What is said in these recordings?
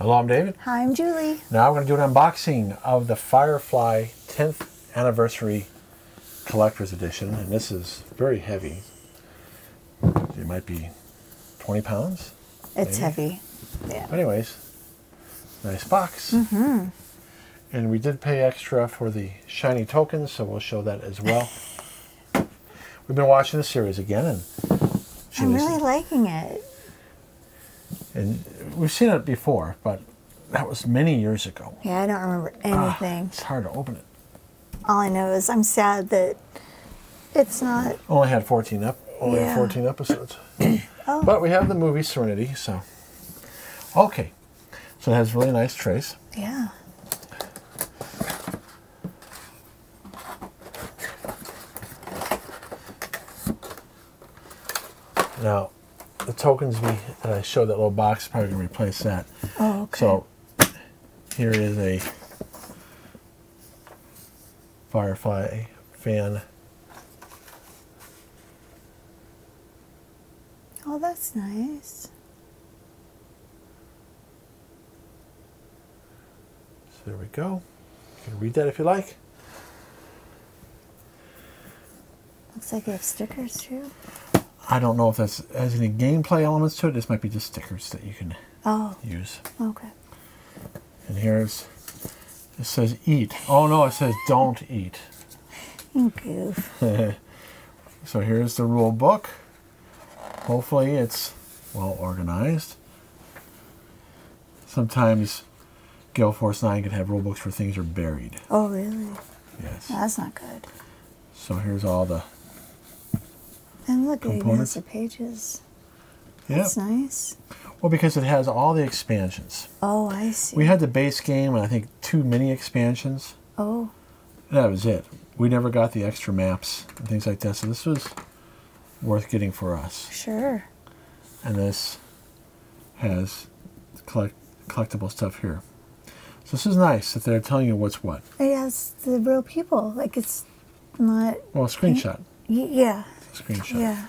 Hello, I'm David. Hi, I'm Julie. Now we're going to do an unboxing of the Firefly 10th Anniversary Collector's Edition, and this is very heavy. It might be 20 pounds. It's heavy. Yeah. But anyways, nice box. Mm-hmm. And we did pay extra for the shiny tokens, so we'll show that as well. We've been watching the series again, and I'm really liking it. And we've seen it before, but that was many years ago. Yeah, I don't remember anything. It's hard to open it. All I know is I'm sad that it's not... Only had 14 episodes. Oh. But we have the movie Serenity, so... Okay. So it has really nice trays. Yeah. Now... The tokens that I showed, that little box, probably going to replace that. Oh, okay. So here is a Firefly fan. Oh, that's nice. So there we go. You can read that if you like. Looks like they have stickers too. I don't know if that has any gameplay elements to it. This might be just stickers that you can use. Okay. And here's, it says eat. Oh no, it says don't eat. You goof. So here's the rule book. Hopefully it's well organized. Sometimes Gale Force 9 can have rule books where things are buried. Oh really? Yes. No, that's not good. So here's all the... And look, it even has the pages. That's nice. Well, because it has all the expansions. Oh, I see. We had the base game and I think 2 mini expansions. Oh. That was it. We never got the extra maps and things like that, so this was worth getting for us. Sure. And this has collectible stuff here. So this is nice that they're telling you what's what. Yeah, it's the real people. Like, it's not... Well, a screenshot. Yeah. Screenshot. Yeah.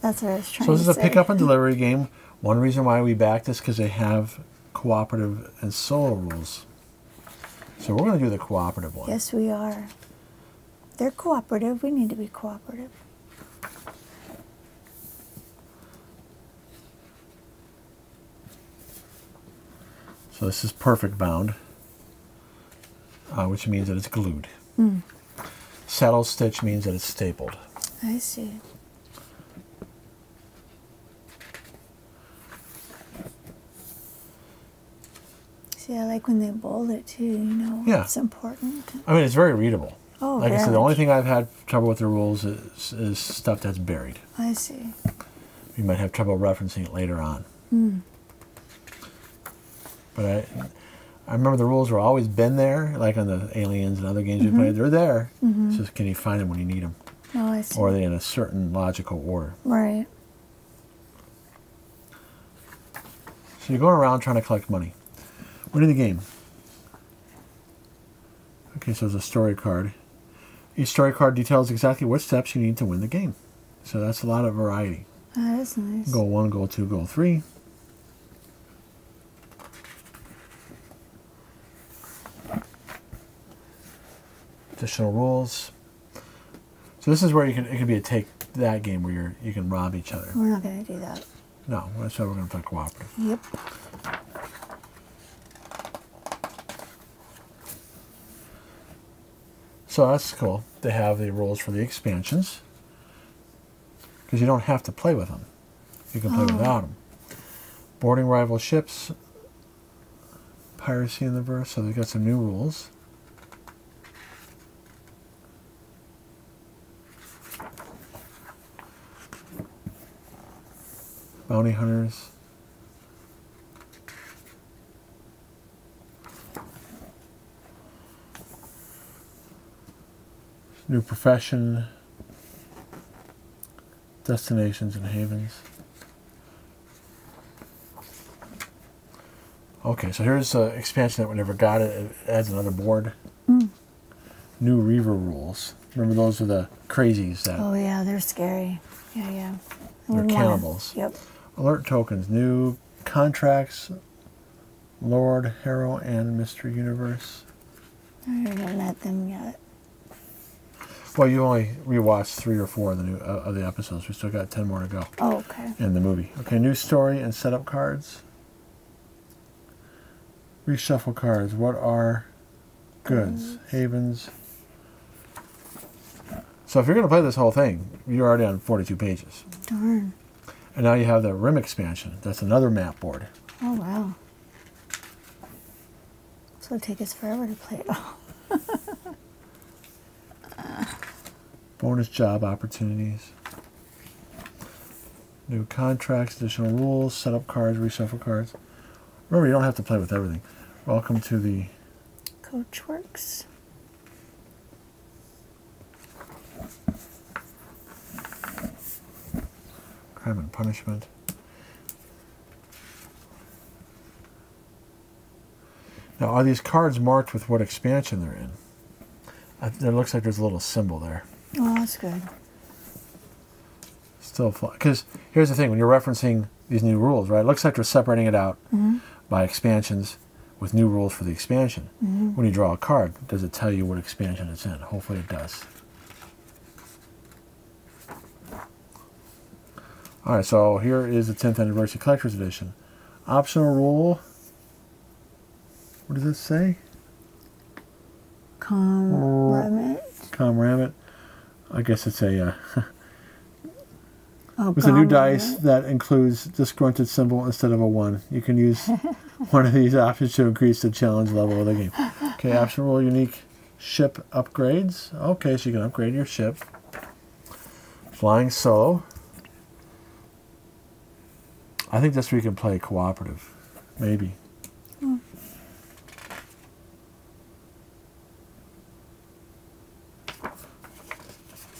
That's what I was trying to say. So this is a pickup and delivery game. One reason why we backed this because they have cooperative and solo rules. So we're going to do the cooperative one. Yes, we are. They're cooperative. We need to be cooperative. So this is perfect bound, which means that it's glued. Mm. Saddle stitch means that it's stapled. I see. See, I like when they bold it too, you know, it's important. I mean, it's very readable. Oh, like I said, the only thing I've had trouble with the rules is stuff that's buried. I see. You might have trouble referencing it later on. Mm. But I remember the rules were always been there, like on the Aliens and other games we played. They're there. Mm-hmm. So can you find them when you need them? Oh, I see. Or are they in a certain logical order? Right. So you're going around trying to collect money. We're in the game. Okay, so there's a story card. Each story card details exactly what steps you need to win the game. So that's a lot of variety. Oh, that is nice. Goal 1, goal 2, goal 3. Additional rules. So this is where you can, it could be a take that game where you can rob each other. We're not going to do that. No, that's why we're going to play cooperative. Yep. So that's cool. They have the rules for the expansions because you don't have to play with them. You can play without them. Boarding rival ships, piracy in the verse. So they've got some new rules. Bounty hunters. New profession. Destinations and havens. Okay, so here's an expansion that we never got. It adds another board. Mm. New Reaver rules. Remember those are the crazies that... Oh yeah, they're scary. Yeah, yeah. They're cannibals. Yep. Alert tokens, new contracts, Lord, Harrow, and Mr. Universe. I'm gonna let them get it. Well, you only rewatched 3 or 4 of the new of the episodes. We still got 10 more to go. Oh, okay. In the movie. Okay, new story and setup cards. Reshuffle cards. What are goods? Havens. So if you're going to play this whole thing, you're already on 42 pages. Darn. And now you have the Rim expansion. That's another map board. Oh, wow. So it'll take us forever to play it all. Bonus job opportunities. New contracts, additional rules, setup cards, reshuffle cards. Remember, you don't have to play with everything. Welcome to the... Coachworks. Crime and Punishment. Now, are these cards marked with what expansion they're in? It looks like there's a little symbol there. Oh, that's good. Still fly. Because here's the thing, when you're referencing these new rules, right? It looks like they're separating it out by expansions with new rules for the expansion. When you draw a card, does it tell you what expansion it's in? Hopefully it does. All right, so here is the 10th Anniversary Collector's Edition. Optional rule. What does it say? Comrammit. I guess it's a... oh, it's a new dice that includes disgruntled symbol instead of a 1. You can use one of these options to increase the challenge level of the game. Okay, optional rule, unique ship upgrades. Okay, so you can upgrade your ship. Flying solo. I think that's where you can play cooperative, maybe. Oh.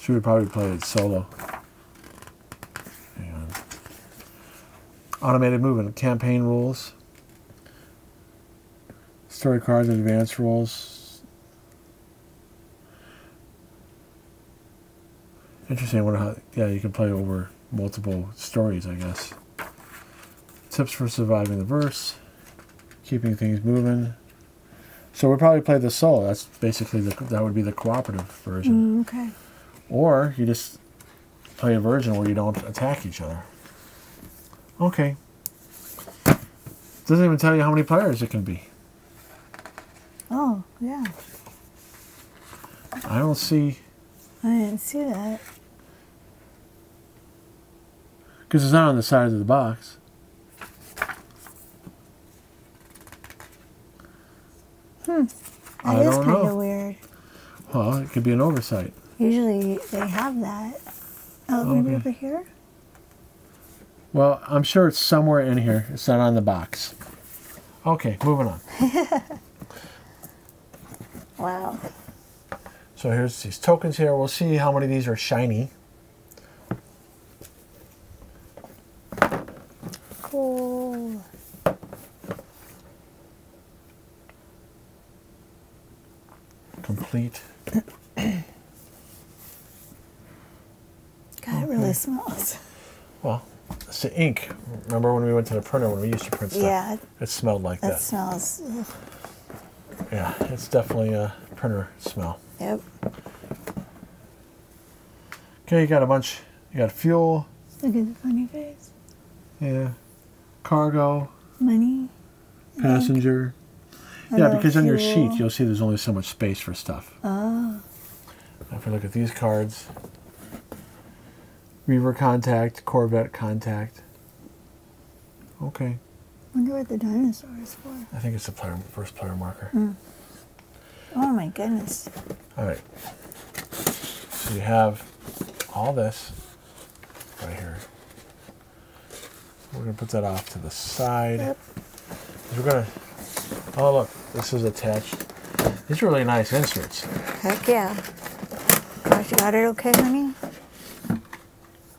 Should we probably play it solo? Hang on. Automated movement, campaign rules, story cards, and advanced rules. Interesting. I wonder how. Yeah, you can play over multiple stories, I guess. Tips for surviving the verse, keeping things moving. So we'll probably play the solo. That's basically that would be the cooperative version. Okay. Or you just play a version where you don't attack each other. Okay. Doesn't even tell you how many players it can be. Oh yeah. I don't see. I didn't see that. Because it's not on the sides of the box. That is kind of weird. Well, it could be an oversight. Usually they have that. Oh, maybe over here? Well, I'm sure it's somewhere in here. It's not on the box. Okay, moving on. Wow. So here's these tokens here. We'll see how many of these are shiny. Cool. Complete. God, it really smells. Well, it's the ink. Remember when we went to the printer when we used to print stuff? Yeah. It smelled like that. It smells. Ugh. Yeah, it's definitely a printer smell. Yep. Okay, you got a bunch. You got fuel. Look at the funny face. Yeah. Cargo. Money. Passenger. Yeah, because on your sheet, you'll see there's only so much space for stuff. Oh. If we look at these cards, Reaver Contact, Corvette Contact. Okay. I wonder what the dinosaur is for. I think it's the first player marker. Mm. Oh, my goodness. All right. So you have all this right here. We're going to put that off to the side. Yep. We're going to... Oh, look. This is attached. These are really nice inserts. Heck yeah. Gosh, you got it okay, honey?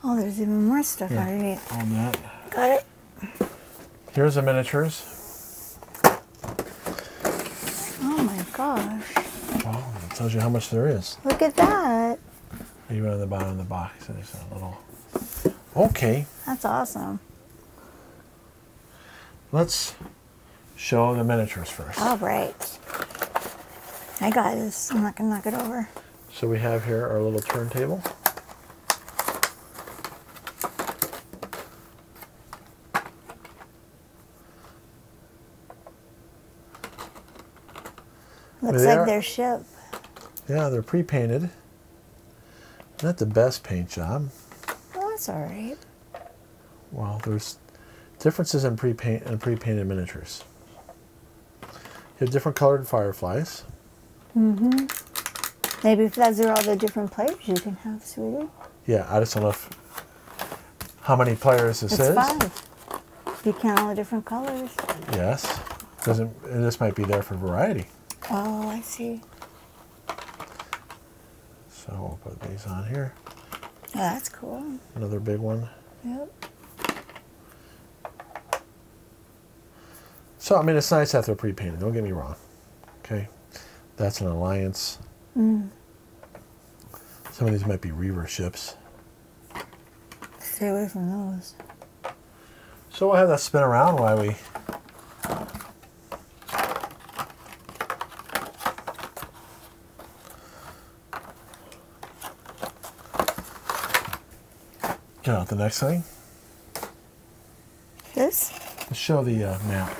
Oh, there's even more stuff underneath. On that. Got it. Here's the miniatures. Oh, my gosh. Oh, it tells you how much there is. Look at that. Even on the bottom of the box, there's a little... Okay. That's awesome. let's show the miniatures first. All right. I got this. I'm not going to knock it over. So we have here our little turntable. Looks like their ship. Yeah, they're pre-painted. Not the best paint job. Well, that's all right. Well, there's differences in pre-paint and pre-painted miniatures. You have different colored Fireflies. Mm-hmm. Maybe those are all the different players you can have, sweetie. Yeah, I just don't know how many players this is. It's 5. You count all the different colors. Yes. This might be there for variety. Oh, I see. So we'll put these on here. Oh, that's cool. Another big one. Yep. So, I mean, it's nice that they're pre-painted. Don't get me wrong. Okay. That's an Alliance. Mm. Some of these might be Reaver ships. Stay away from those. So we'll have that spin around while we... get out the next thing. This? Let's show the map.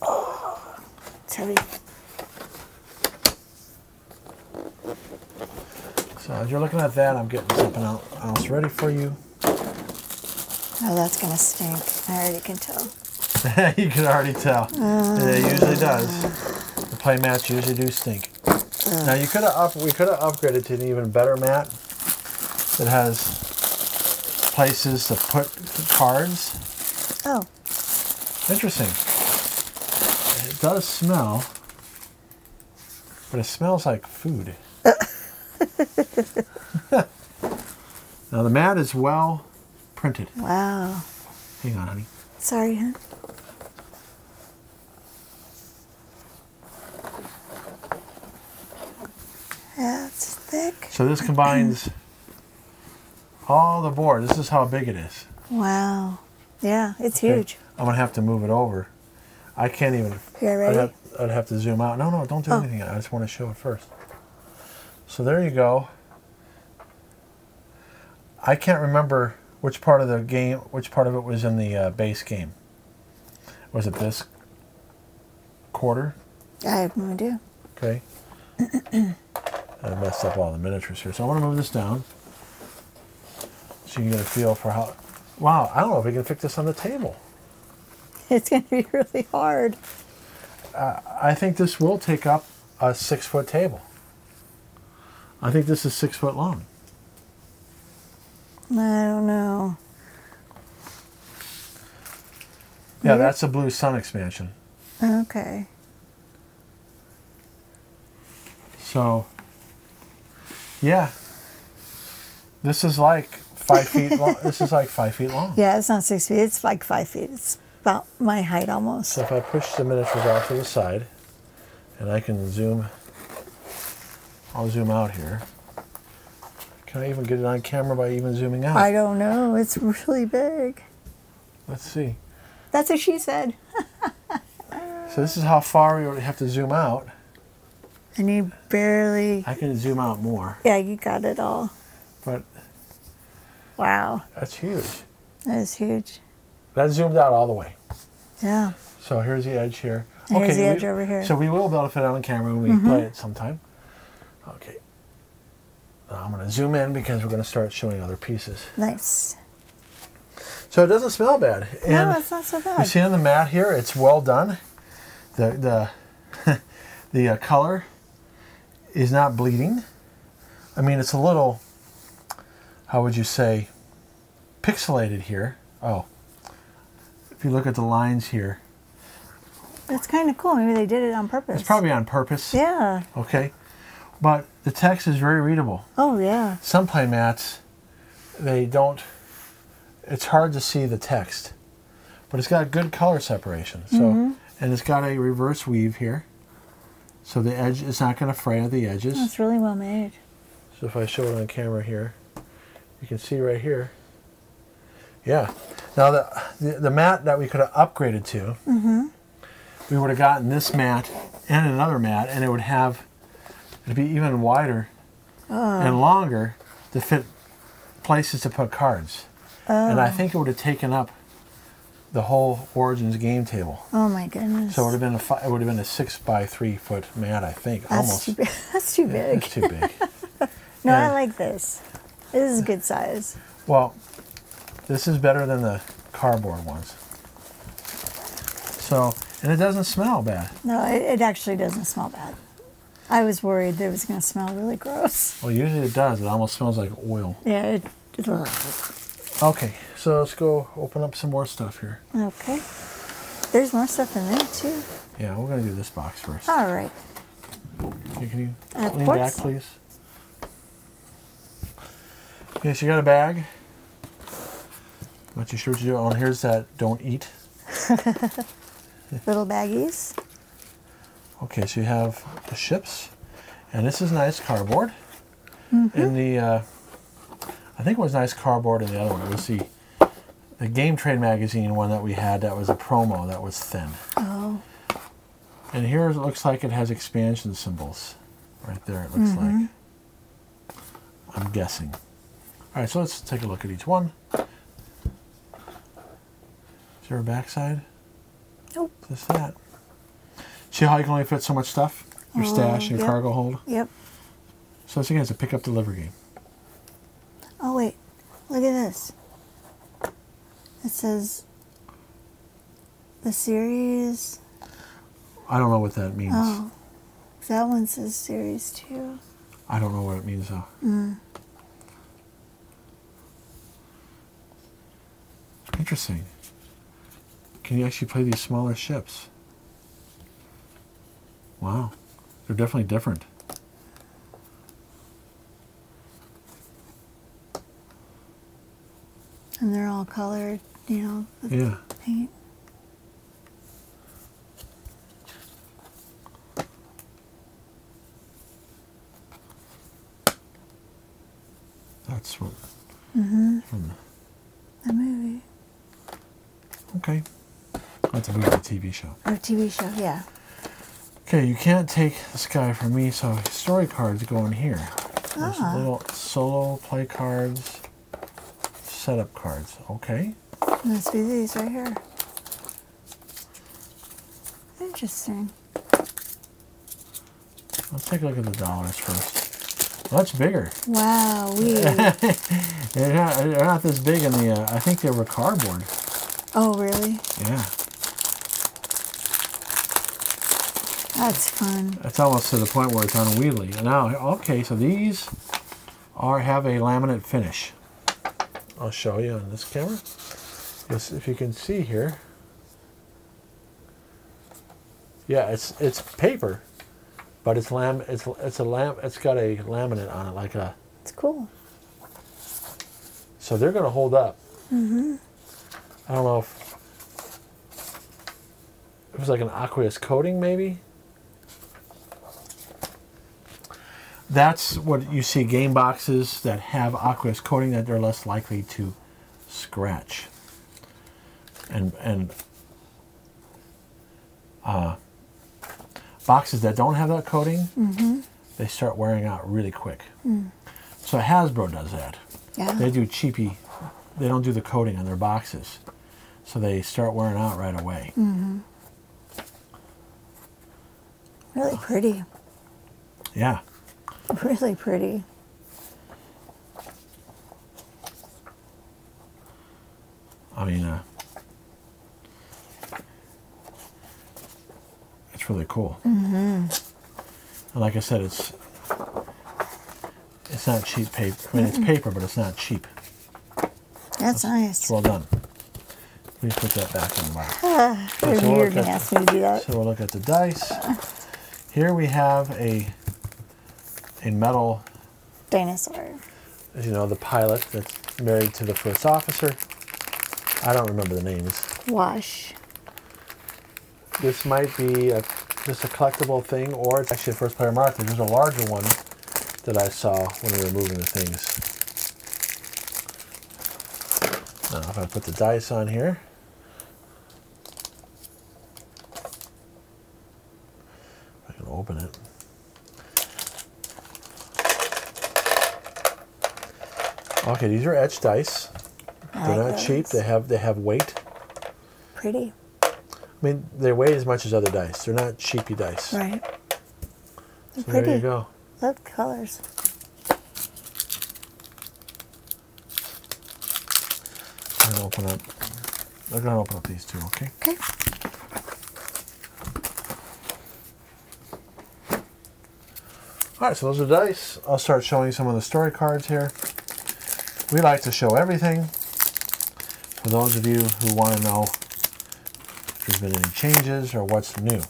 Oh, it's heavy. So as you're looking at that, I'm getting something else ready for you. Oh, that's going to stink. I already can tell. You can already tell. It usually does. The play mats usually do stink. Now, you could have upgraded to an even better mat that has places to put cards. Oh. Interesting. It does smell, but it smells like food. Now the mat is well printed. Wow. Hang on, honey. Sorry, huh? That's thick. So this combines all the board. This is how big it is. Wow. Yeah, it's huge. I'm going to have to move it over. I can't even. You're ready? I'd have to zoom out. No, no, don't do anything. I just want to show it first. So there you go. I can't remember which part of the game, which part of it was in the base game. Was it this quarter? I have no idea. Okay. I messed up all the miniatures here. So I want to move this down. So you can get a feel for how... Wow, I don't know if we can fit this on the table. It's going to be really hard. I think this will take up a 6-foot table. I think this is 6 foot long. I don't know. Yeah, maybe? That's a Blue Sun expansion. Okay. So, yeah. This is like 5 feet long. This is like 5 feet long. Yeah, it's not 6 feet. It's like 5 feet. It's about my height almost. So if I push the miniatures off to the side, and I can zoom... I'll zoom out here. Can I even get it on camera by even zooming out? I don't know. It's really big. Let's see. That's what she said. So this is how far we would have to zoom out. And you barely... I can zoom out more. Yeah, you got it all. But... Wow. That's huge. That is huge. That zoomed out all the way. Yeah. So here's the edge here. And okay, here's the edge over here. So we will be able to fit it on camera when we play it sometime. Okay, I'm going to zoom in because we're going to start showing other pieces. Nice. So it doesn't smell bad. And no, it's not so bad. You see on the mat here, it's well done. The color is not bleeding. I mean, it's a little, how would you say, pixelated here. Oh, if you look at the lines here. That's kind of cool. Maybe they did it on purpose. It's probably on purpose. Yeah. Okay. But the text is very readable. Oh, yeah. Some play mats, they don't, it's hard to see the text. But it's got good color separation. So, and it's got a reverse weave here. So the edge is not going to fray at the edges. It's really well made. So if I show it on camera here, you can see right here. Yeah. Now the mat that we could have upgraded to, we would have gotten this mat and another mat, and it would have, it'd be even wider and longer to fit places to put cards. Oh. And I think it would have taken up the whole Origins game table. Oh my goodness! So it would have been a it would have been a 6 by 3 foot mat, I think. That's almost too big. That's too big. That's too big. No, and I like this. This is a good size. Well, this is better than the cardboard ones. So, and it doesn't smell bad. No, it actually doesn't smell bad. I was worried that it was going to smell really gross. Well, usually it does. It almost smells like oil. Yeah. It Okay, so let's go open up some more stuff here. Okay. There's more stuff in there, too. Yeah, we're going to do this box first. All right. Okay, can you lean back, please? Okay, so you got a bag. I'm not too sure what you do. Oh, and here's that don't eat. Little baggies. Okay, so you have the ships. And this is nice cardboard. And the... I think it was nice cardboard in the other one. It was the Game Trade Magazine one that we had that was a promo that was thin. Oh. And here it looks like it has expansion symbols. Right there it looks like. I'm guessing. All right, so let's take a look at each one. Is there a backside? Nope. Just that. See how you can only fit so much stuff? Your stash, your cargo hold? Yep. So once again, it's a pick-up delivery game. Oh wait, look at this. It says the series. I don't know what that means. Oh, that one says series 2. I don't know what it means though. Interesting. Can you actually play these smaller ships? Wow, they're definitely different. And they're all colored, you know, with paint. That's what... from the movie. Okay. That's a movie, TV show. Oh, TV show, yeah. Okay, you can't take this guy from me, so story cards go in here. There's little solo play cards. Setup cards, okay. Must be these right here. Interesting. Let's take a look at the dollars first. Well, that's bigger. Wow, they're not this big in the. I think they were cardboard. Oh, really? Yeah. That's fun. That's almost to the point where it's unwieldy. Now, okay, so these have a laminate finish. I'll show you on this camera. Yes, if you can see here. Yeah, it's paper, but it's got a laminate on it like a. It's cool. So they're going to hold up. I don't know if it was like an aqueous coating maybe. That's what you see, game boxes that have aqueous coating that they're less likely to scratch and boxes that don't have that coating, they start wearing out really quick. So Hasbro does that. They do cheapy, they don't do the coating on their boxes, so they start wearing out right away. Really pretty. Yeah. Really pretty. I mean, it's really cool. And like I said, it's not cheap paper. I mean, it's paper, but it's not cheap. That's nice. It's well done. Let me put that back in the box. You're weird to ask me to do that. So we'll look at the dice. Here we have a metal dinosaur. You know, the pilot that's married to the first officer. I don't remember the names. Wash. This might be just a collectible thing, or it's actually a first player marker. There's a larger one that I saw when we were moving the things. Now if I put the dice on here, I can open it. Okay, these are etched dice. They're not cheap. They have weight. Pretty. I mean, they weigh as much as other dice. They're not cheapy dice. Right. So pretty. There you go. Love colors. I'm gonna open up. I'm gonna open up these two. Okay. Okay. All right. So those are dice. I'll start showing you some of the story cards here. We like to show everything. For those of you who want to know if there's been any changes or what's new.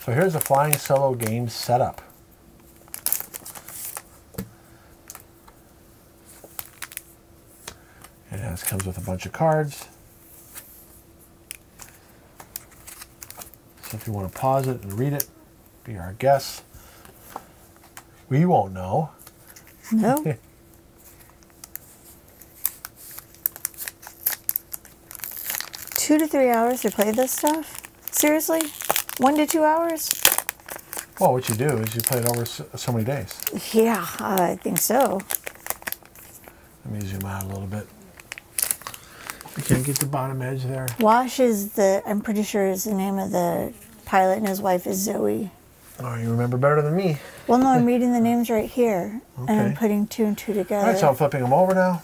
So here's the Flying Solo game setup. It comes with a bunch of cards. So if you want to pause it and read it, be our guest. We won't know. No. Two to 3 hours to play this stuff? Seriously? 1 to 2 hours? Well, what you do is you play it over so many days. Yeah, I think so. Let me zoom out a little bit. You can't get the bottom edge there. Wash is the, I'm pretty sure is the name of the pilot, and his wife is Zoe. Oh, you remember better than me. Well, no, I'm reading the names right here, okay. And I'm putting 2 and 2 together. All right, so I'm flipping them over now.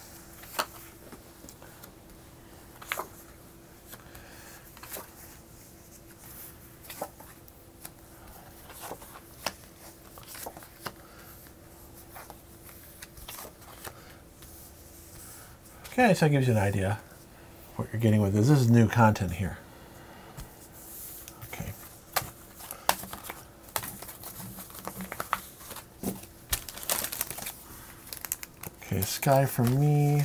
Okay, so that gives you an idea what you're getting with this. This is new content here. Okay. Okay, Sky for me.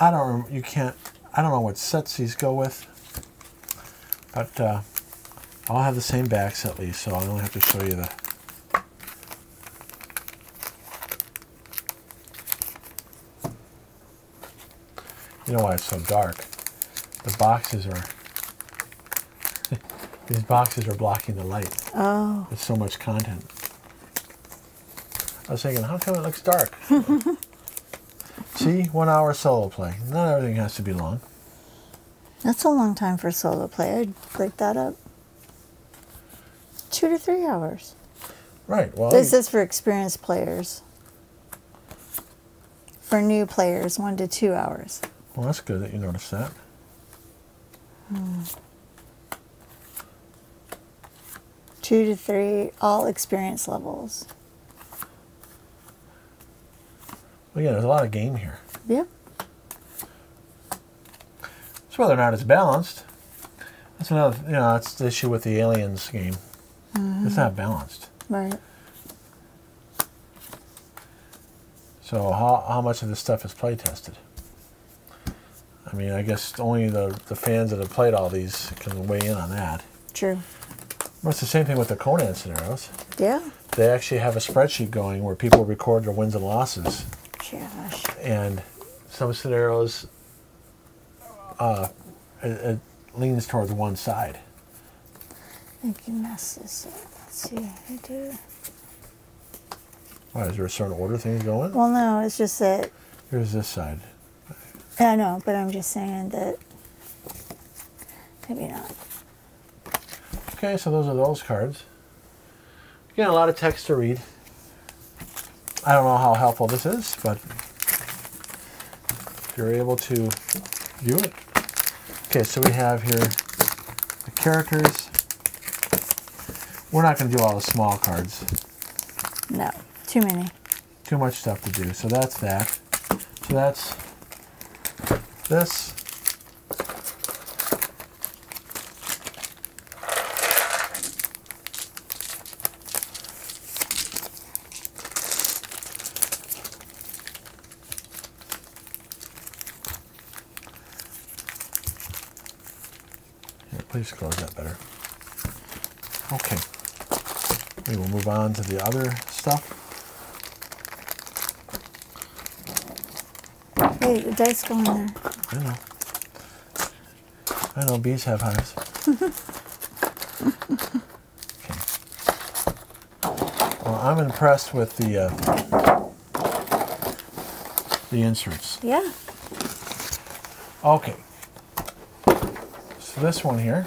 I don't remember, you can't, I don't know what sets these go with, but I'll have the same backs at least, so I only have to show you the. You know why it's so dark? The boxes are... these boxes are blocking the light. Oh. There's so much content. I was thinking, how come it looks dark? See? 1 hour solo play. Not everything has to be long. That's a long time for solo play. I'd break that up. 2 to 3 hours. Right. Well, this is for experienced players. For new players, 1 to 2 hours. Well, that's good that you noticed that. Hmm. 2 to 3, all experience levels. Well, yeah, there's a lot of game here. Yep. So whether or not it's balanced, that's another, you know, that's the issue with the Aliens game. Mm-hmm. It's not balanced. Right. So how much of this stuff is play tested? I mean, I guess only the fans that have played all these can weigh in on that. True. Well, it's the same thing with the Conan scenarios. Yeah. They actually have a spreadsheet going where people record their wins and losses. Gosh. And some scenarios, it leans towards one side. I think you messed this up. Let's see. I do. Why, is there a certain order things going? Well, no, it's just that... Here's this side. I know, but I'm just saying that maybe not. Okay, so those are those cards. Again, a lot of text to read. I don't know how helpful this is, but if you're able to view it. Okay, so we have here the characters. We're not going to do all the small cards. No, too many. Too much stuff to do. So that's that. So that's... this. Here, please close that better. Okay. We will move on to the other stuff. Wait, the dice go in there. I know. I know bees have hives. Okay. Well, I'm impressed with the inserts. Yeah. Okay. So this one here.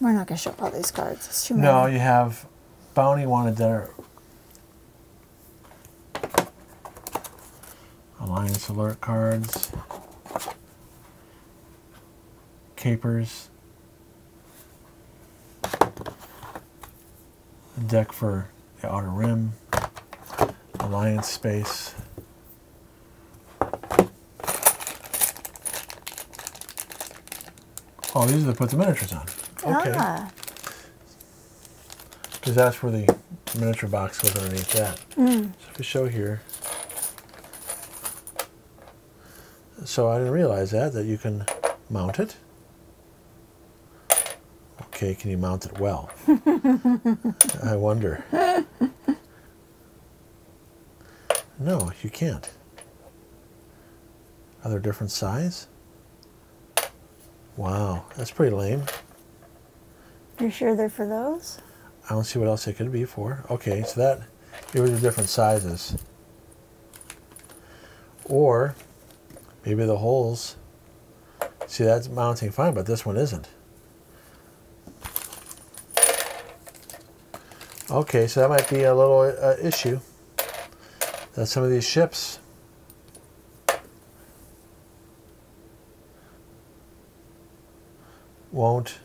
We're not going to show up all these cards. It's too many. No, you have Bounty wanted there. Alliance alert cards. Capers. A deck for the Outer Rim. Alliance space. Oh, these are to put the miniatures on. Okay. Ah. Because that's where the miniature box was underneath that. Mm. So if we show here. So I didn't realize that you can mount it. Okay, can you mount it well? I wonder. No, you can't. Are there different size? Wow, that's pretty lame. You're sure they're for those? I don't see what else it could be for. Okay, so that, it was different sizes. Or maybe the holes. See, that's mounting fine, but this one isn't. Okay, so that might be a little issue. That some of these ships. Won't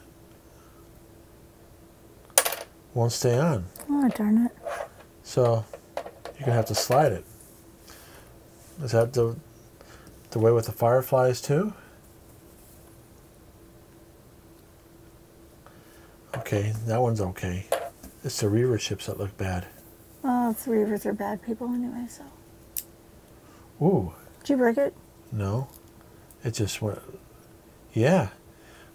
stay on. Oh, darn it. So you're gonna have to slide it. Is that the way with the Fireflies too? Okay, that one's okay. It's the Reaver ships that look bad. Oh, the Reavers are bad people anyway, so. Ooh. Did you break it? No. It just went, yeah.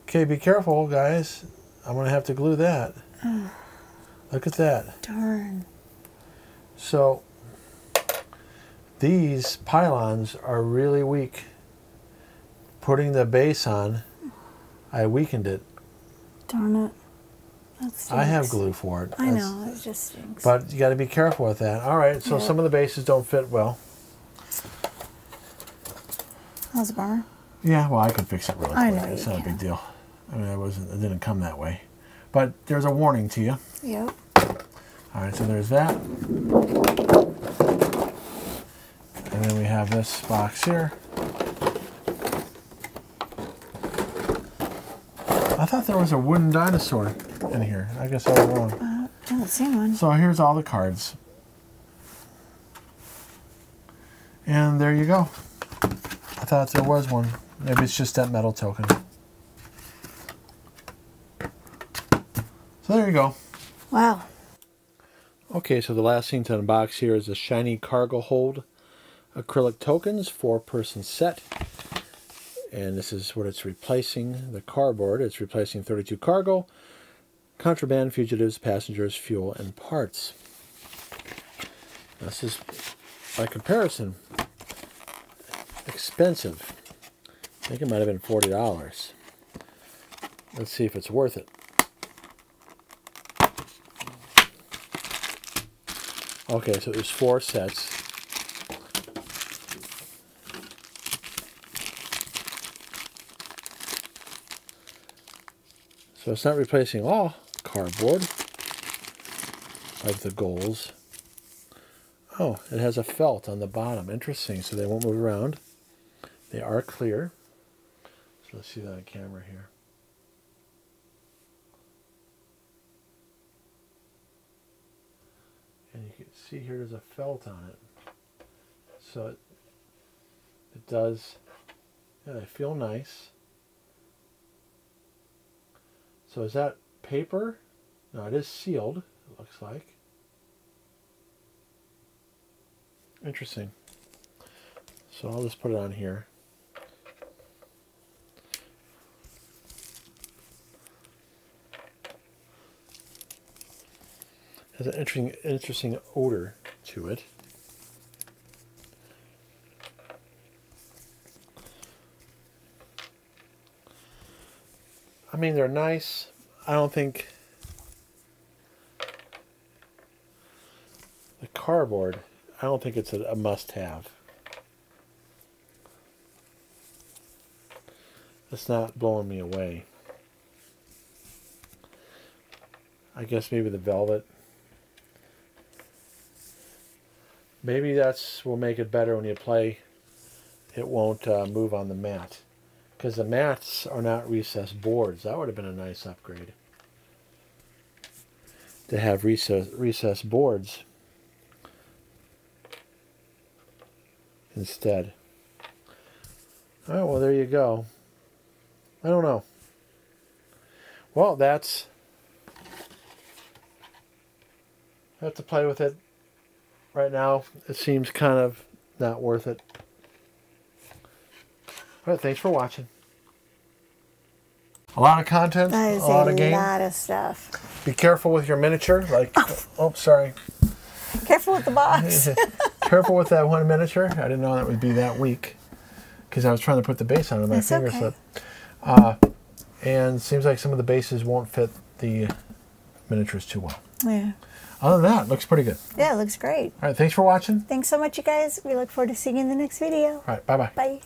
Okay, be careful, guys. I'm going to have to glue that. Oh. Look at that. Darn. So, these pylons are really weak. Putting the base on, I weakened it. Darn it. That stinks. I have glue for it. I know, it just stinks. But you got to be careful with that. All right, so yeah. Some of the bases don't fit well. That's a bummer. Yeah, well, I can fix it really quick. I know. It's not a big deal. I mean, it didn't come that way. But there's a warning to you. Yep. All right, so there's that. And then we have this box here. I thought there was a wooden dinosaur in here. I guess I was wrong. I haven't seen one. So here's all the cards. And there you go. I thought there was one. Maybe it's just that metal token. So there you go. Wow. Okay, so the last thing to unbox here is a shiny cargo hold acrylic tokens 4-person set. And this is what it's replacing, the cardboard. It's replacing 32 cargo, contraband, fugitives, passengers, fuel, and parts. This is, by comparison, expensive. I think it might have been $40. Let's see if it's worth it. Okay, so there's 4 sets. So it's not replacing all cardboard of the goals. Oh, it has a felt on the bottom. Interesting, so they won't move around. They are clear. So let's see that on camera here. And you can see here there's a felt on it. So it does, yeah, they feel nice. So is that paper? No, it is sealed, it looks like. Interesting. So I'll just put it on here. has an interesting odor to it. I mean, they're nice. I don't think the cardboard, I don't think it's a must-have. It's not blowing me away. I guess maybe the velvet. Maybe that's will make it better when you play. It won't move on the mat. Because the mats are not recessed boards. That would have been a nice upgrade. To have recessed boards instead. Alright, well there you go. I don't know. Well, that's... I have to play with it right now. It seems kind of not worth it. But thanks for watching. A lot of content, a lot of games. A lot of stuff. Be careful with your miniature. Like, oh, sorry. Careful with the box. Careful with that one miniature. I didn't know that would be that weak because I was trying to put the base on it. My finger slipped. And seems like some of the bases won't fit the miniatures too well. Yeah. Other than that, it looks pretty good. Yeah, it looks great. All right, thanks for watching. Thanks so much, you guys. We look forward to seeing you in the next video. All right, bye-bye. Bye.